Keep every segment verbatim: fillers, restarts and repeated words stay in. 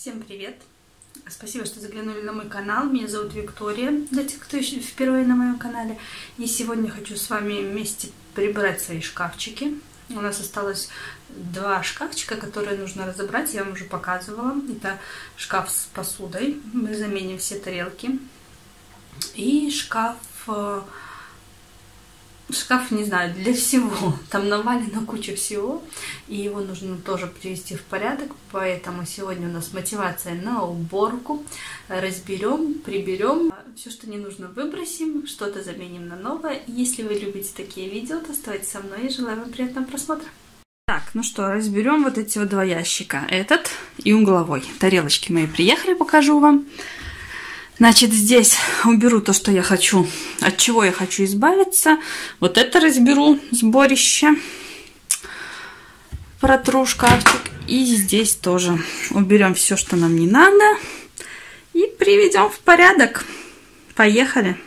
Всем привет! Спасибо, что заглянули на мой канал. Меня зовут Виктория, для тех, кто еще впервые на моем канале. И сегодня хочу с вами вместе прибрать свои шкафчики. У нас осталось два шкафчика, которые нужно разобрать. Я вам уже показывала. Это шкаф с посудой. Мы заменим все тарелки. И шкаф... Шкаф, не знаю, для всего. Там навалено куча всего. И его нужно тоже привести в порядок. Поэтому сегодня у нас мотивация на уборку. Разберем, приберем. Все, что не нужно, выбросим. Что-то заменим на новое. Если вы любите такие видео, то оставайтесь со мной. И желаю вам приятного просмотра. Так, ну что, разберем вот эти вот два ящика. Этот и угловой. Тарелочки мои приехали, покажу вам. Значит, здесь уберу то, что я хочу, от чего я хочу избавиться. Вот это разберу, сборище, протру шкафчик. И здесь тоже уберем все, что нам не надо. И приведем в порядок. Поехали!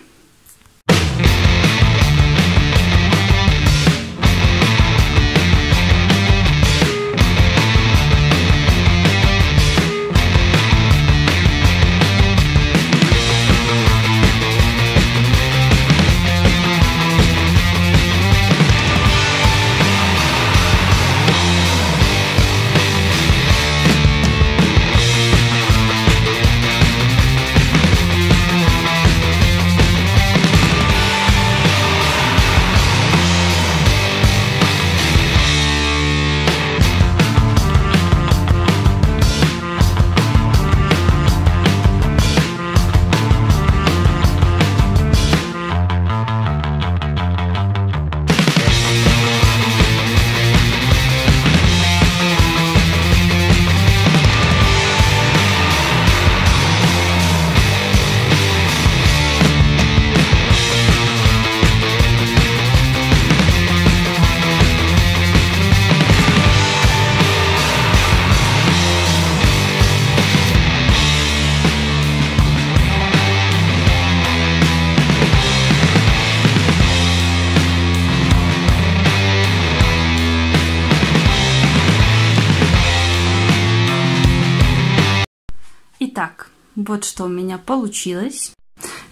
Итак, вот что у меня получилось.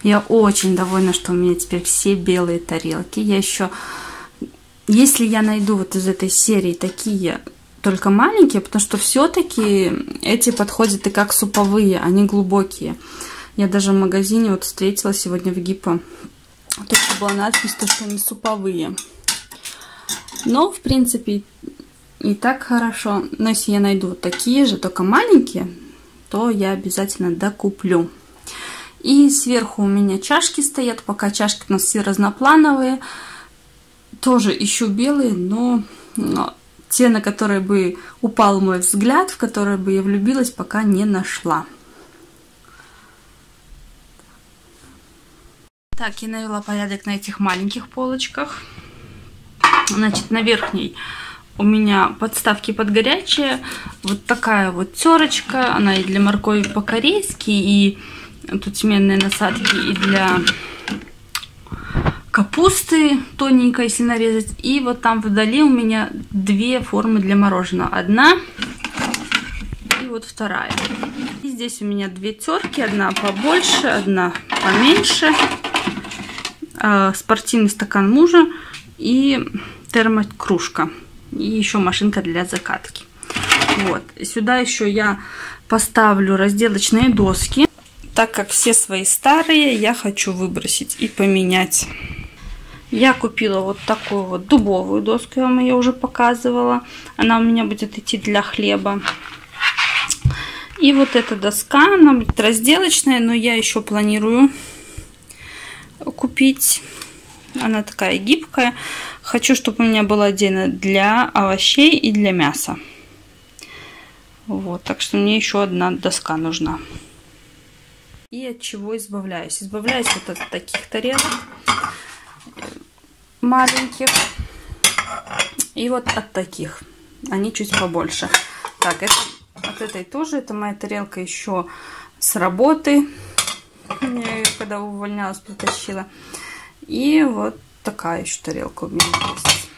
Я очень довольна, что у меня теперь все белые тарелки. Я еще, если я найду вот из этой серии такие, только маленькие, потому что все-таки эти подходят и как суповые, они глубокие. Я даже в магазине вот встретила сегодня в Гиппо. Тут была надпись, что они суповые. Но, в принципе, и так хорошо. Но если я найду вот такие же, только маленькие, то я обязательно докуплю. И сверху у меня чашки стоят. Пока чашки у нас все разноплановые. Тоже ищу белые, но, но те, на которые бы упал мой взгляд, в которые бы я влюбилась, пока не нашла. Так, я навела порядок на этих маленьких полочках. Значит, на верхней у меня подставки под горячее. Вот такая вот терочка. Она и для моркови по-корейски, и тут сменные насадки, и для капусты тоненько, если нарезать. И вот там вдали у меня две формы для мороженого. Одна и вот вторая. И здесь у меня две терки. Одна побольше, одна поменьше. Спортивный стакан мужа и термокружка. И еще машинка для закатки. Вот. Сюда еще я поставлю разделочные доски. Так как все свои старые я хочу выбросить и поменять. Я купила вот такую вот дубовую доску. Я вам ее уже показывала. Она у меня будет идти для хлеба. И вот эта доска, она будет разделочная. Но я еще планирую купить. Она такая гибкая. Хочу, чтобы у меня была отдельно для овощей и для мяса. Вот, так что мне еще одна доска нужна. И от чего избавляюсь? Избавляюсь вот от таких тарелок маленьких. И вот от таких. Они чуть побольше. Так, это, от этой тоже. Это моя тарелка еще с работы. Я ее, когда увольнялась, притащила. И вот такая еще тарелка у меня есть.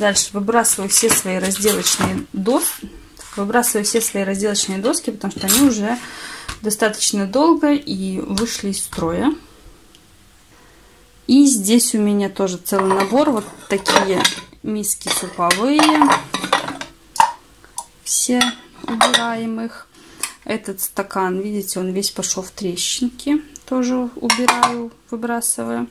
Дальше выбрасываю все свои разделочные доски, выбрасываю все свои разделочные доски, потому что они уже достаточно долго и вышли из строя. И здесь у меня тоже целый набор, вот такие миски суповые, все убираем их. Этот стакан, видите, он весь пошел в трещинки, тоже убираю, выбрасываю.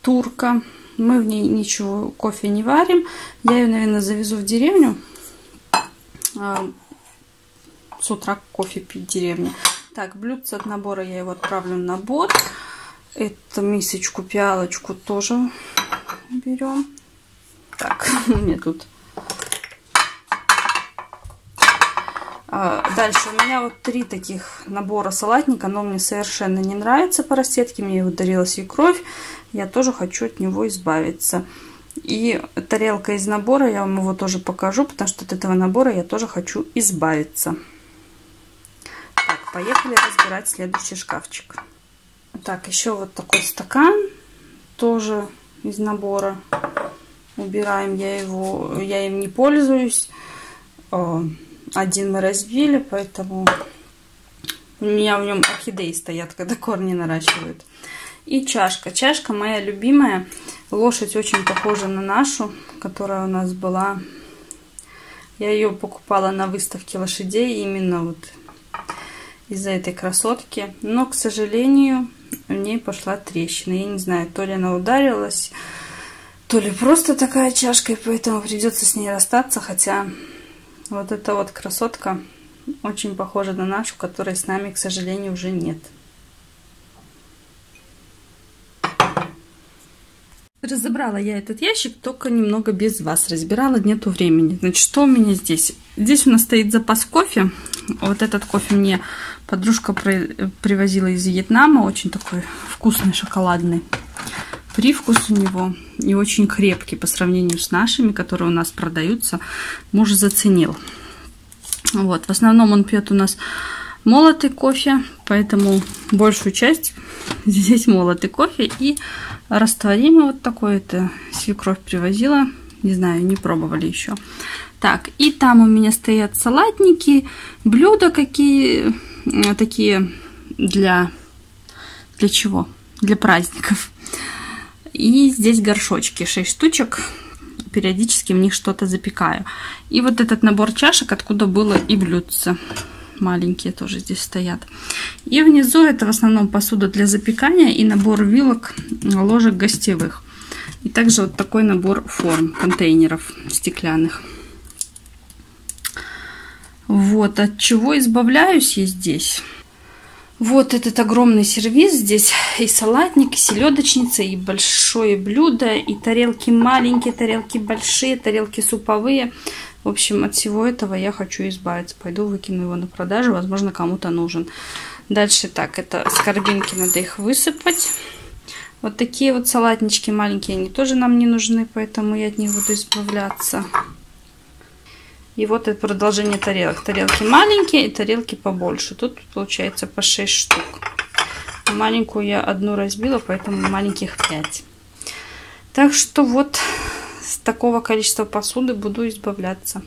Турка, мы в ней ничего, кофе не варим, я ее, наверное, завезу в деревню, с утра кофе пить в деревне. Так, блюдце от набора я его отправлю на борт. Эту мисочку, пиалочку тоже берем. Так, мне тут. Дальше у меня вот три таких набора салатника, но мне совершенно не нравится по расцветке. Мне его дарила свекровь. Я тоже хочу от него избавиться. И тарелка из набора, я вам его тоже покажу, потому что от этого набора я тоже хочу избавиться. Так, поехали разбирать следующий шкафчик. Так, еще вот такой стакан, тоже из набора. Убираем, я его, я им не пользуюсь. Один мы разбили, поэтому у меня в нем орхидеи стоят, когда корни наращивают. И чашка. Чашка моя любимая. Лошадь очень похожа на нашу, которая у нас была. Я ее покупала на выставке лошадей именно вот из-за этой красотки. Но, к сожалению, в ней пошла трещина. Я не знаю, то ли она ударилась, то ли просто такая чашка, и поэтому придется с ней расстаться. Хотя вот эта вот красотка очень похожа на нашу, которой с нами, к сожалению, уже нет. Разобрала я этот ящик, только немного без вас разбирала, нету времени. Значит, что у меня здесь? Здесь у нас стоит запас кофе. Вот этот кофе мне подружка привозила из Вьетнама. Очень такой вкусный, шоколадный. Привкус у него и очень крепкий по сравнению с нашими, которые у нас продаются. Муж заценил. Вот. В основном он пьет у нас молотый кофе, поэтому большую часть здесь молотый кофе и растворимый вот такой. Это свекровь привозила, не знаю, не пробовали еще. Так, и там у меня стоят салатники, блюда какие такие для для чего? Для праздников. И здесь горшочки, шесть штучек. Периодически в них что-то запекаю. И вот этот набор чашек, откуда было и блюдце. Маленькие тоже здесь стоят. И внизу это в основном посуда для запекания и набор вилок, ложек гостевых. И также вот такой набор форм, контейнеров стеклянных. Вот от чего избавляюсь я здесь. Вот этот огромный сервиз. Здесь и салатник, и селедочница, и большое блюдо, и тарелки маленькие, тарелки большие, тарелки суповые. В общем, от всего этого я хочу избавиться. Пойду выкину его на продажу, возможно, кому-то нужен. Дальше так, это скорбинки, надо их высыпать. Вот такие вот салатнички маленькие, они тоже нам не нужны, поэтому я от них буду избавляться. И вот это продолжение тарелок. Тарелки маленькие и тарелки побольше. Тут получается по шесть штук. Маленькую я одну разбила, поэтому маленьких пять. Так что вот... С такого количества посуды буду избавляться.